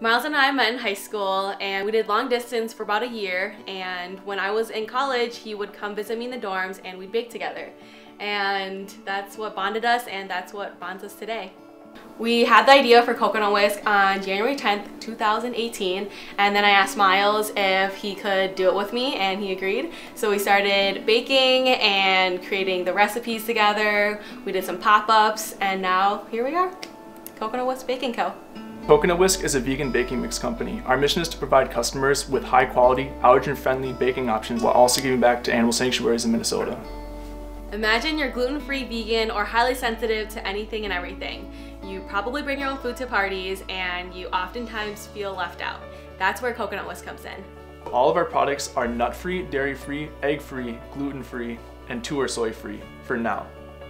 Miles and I met in high school and we did long distance for about a year, and when I was in college he would come visit me in the dorms and we'd bake together, and that's what bonded us and that's what bonds us today. We had the idea for Coconut Whisk on January 10th, 2018, and then I asked Miles if he could do it with me and he agreed. So we started baking and creating the recipes together, we did some pop-ups, and now here we are, Coconut Whisk Baking Co. Coconut Whisk is a vegan baking mix company. Our mission is to provide customers with high quality, allergen-friendly baking options while also giving back to animal sanctuaries in Minnesota. Imagine you're gluten-free, vegan, or highly sensitive to anything and everything. You probably bring your own food to parties and you oftentimes feel left out. That's where Coconut Whisk comes in. All of our products are nut-free, dairy-free, egg-free, gluten-free, and 2 are soy-free for now.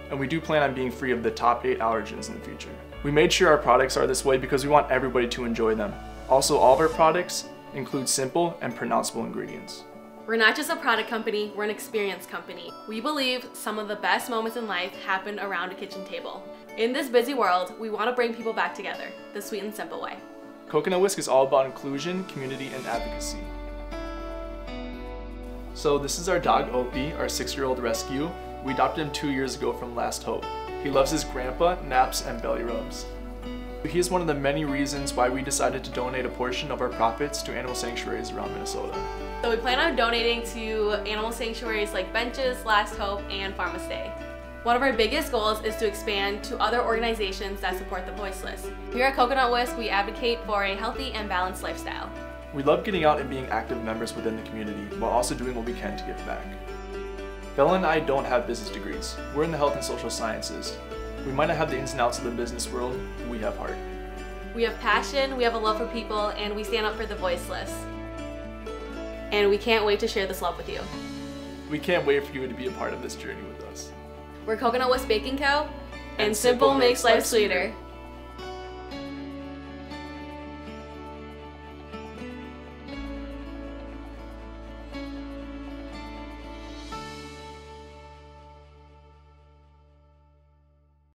And we do plan on being free of the top 8 allergens in the future. We made sure our products are this way because we want everybody to enjoy them. Also, all of our products include simple and pronounceable ingredients. We're not just a product company, we're an experience company. We believe some of the best moments in life happen around a kitchen table. In this busy world, we want to bring people back together the sweet and simple way. Coconut Whisk is all about inclusion, community, and advocacy. So this is our dog Opie, our 6-year-old rescue. We adopted him 2 years ago from Last Hope. He loves his grandpa, naps, and belly rubs. He is one of the many reasons why we decided to donate a portion of our profits to animal sanctuaries around Minnesota. So we plan on donating to animal sanctuaries like Benches, Last Hope, and Farm Stay. One of our biggest goals is to expand to other organizations that support the voiceless. Here at Coconut Whisk, we advocate for a healthy and balanced lifestyle. We love getting out and being active members within the community while also doing what we can to give back. Bella and I don't have business degrees. We're in the health and social sciences. We might not have the ins and outs of the business world, but we have heart. We have passion, we have a love for people, and we stand up for the voiceless. And we can't wait to share this love with you. We can't wait for you to be a part of this journey with us. We're Coconut Whisk Baking Co. and simple makes life sweeter.